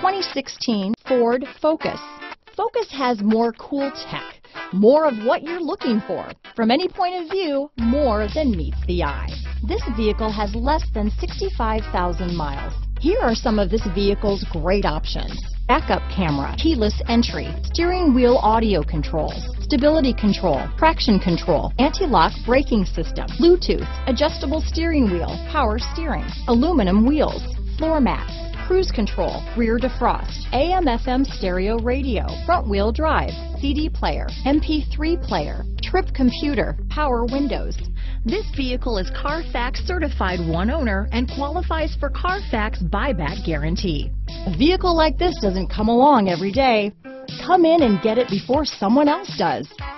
2016 Ford Focus. Focus has more cool tech, more of what you're looking for. From any point of view, more than meets the eye. This vehicle has less than 65,000 miles. Here are some of this vehicle's great options: backup camera, keyless entry, steering wheel audio controls, stability control, traction control, anti-lock braking system, Bluetooth, adjustable steering wheel, power steering, aluminum wheels, floor mats, cruise control, rear defrost, AM/FM stereo radio, front wheel drive, CD player, MP3 player, trip computer, power windows. This vehicle is Carfax certified one owner and qualifies for Carfax buyback guarantee. A vehicle like this doesn't come along every day. Come in and get it before someone else does.